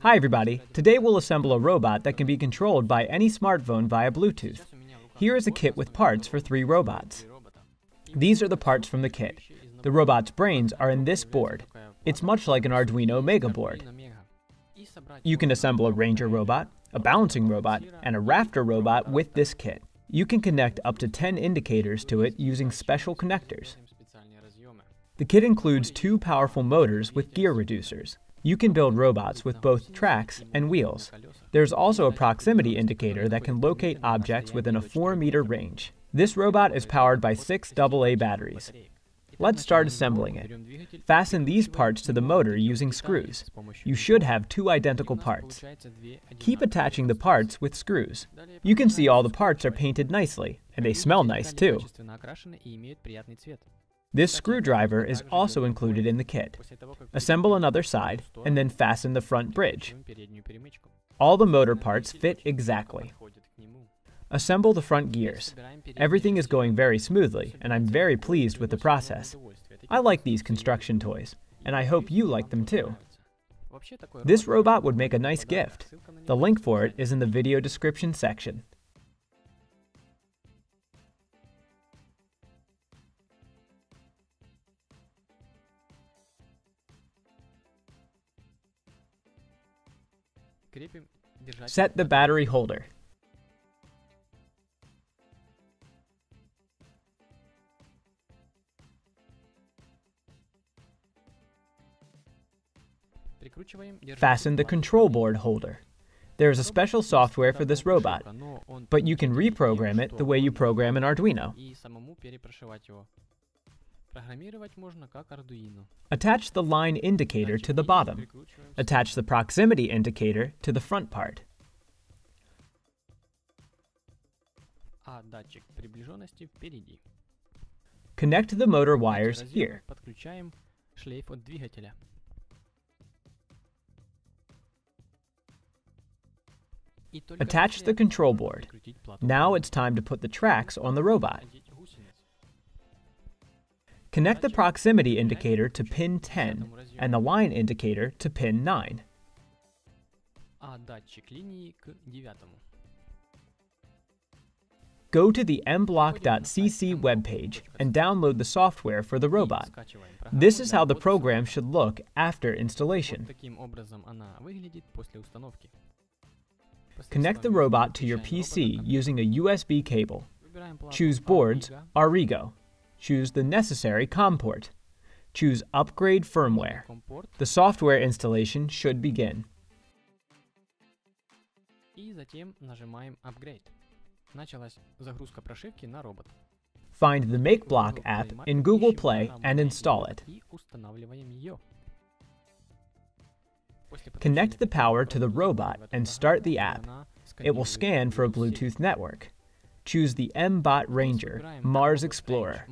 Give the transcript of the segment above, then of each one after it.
Hi everybody, today we'll assemble a robot that can be controlled by any smartphone via Bluetooth. Here is a kit with parts for 3 robots. These are the parts from the kit. The robot's brains are in this board. It's much like an Arduino Mega board. You can assemble a Ranger robot, a balancing robot, and a rafter robot with this kit. You can connect up to 10 indicators to it using special connectors. The kit includes 2 powerful motors with gear reducers. You can build robots with both tracks and wheels. There's also a proximity indicator that can locate objects within a 4-meter range. This robot is powered by 6 AA batteries. Let's start assembling it. Fasten these parts to the motor using screws. You should have 2 identical parts. Keep attaching the parts with screws. You can see all the parts are painted nicely, and they smell nice too. This screwdriver is also included in the kit. Assemble another side, and then fasten the front bridge. All the motor parts fit exactly. Assemble the front gears. Everything is going very smoothly, and I'm very pleased with the process. I like these construction toys, and I hope you like them too. This robot would make a nice gift. The link for it is in the video description section. Set the battery holder. Fasten the control board holder. There is a special software for this robot, but you can reprogram it the way you program an Arduino. Attach the line indicator to the bottom. Attach the proximity indicator to the front part. Connect the motor wires here. Attach the control board. Now it's time to put the tracks on the robot. Connect the proximity indicator to pin 10 and the line indicator to pin 9. Go to the mblock.cc webpage and download the software for the robot. This is how the program should look after installation. Connect the robot to your PC using a USB cable. Choose Boards, Arigo. Choose the necessary COM port. Choose Upgrade Firmware. The software installation should begin. Find the Makeblock app in Google Play and install it. Connect the power to the robot and start the app. It will scan for a Bluetooth network. Choose the mBot Ranger, Mars Explorer.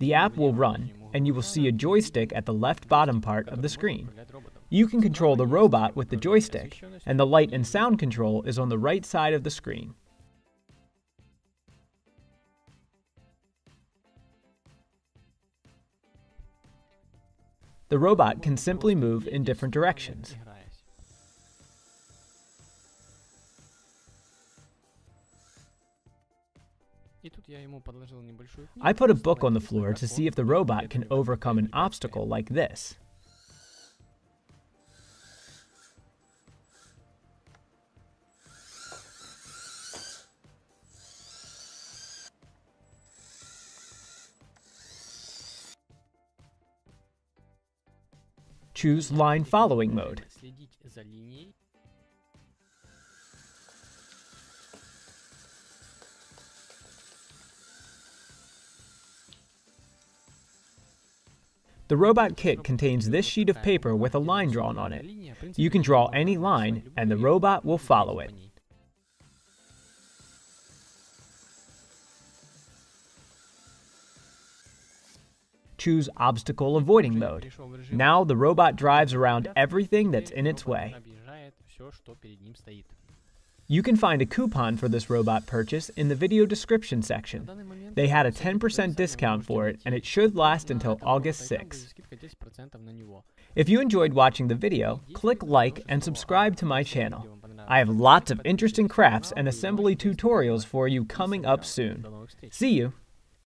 The app will run, and you will see a joystick at the left bottom part of the screen. You can control the robot with the joystick, and the light and sound control is on the right side of the screen. The robot can simply move in different directions. I put a book on the floor to see if the robot can overcome an obstacle like this. Choose Line Following mode. The robot kit contains this sheet of paper with a line drawn on it. You can draw any line, and the robot will follow it. Choose Obstacle Avoiding mode. Now the robot drives around everything that's in its way. You can find a coupon for this robot purchase in the video description section. They had a 10% discount for it, and it should last until August 6. If you enjoyed watching the video, click like and subscribe to my channel. I have lots of interesting crafts and assembly tutorials for you coming up soon. See you!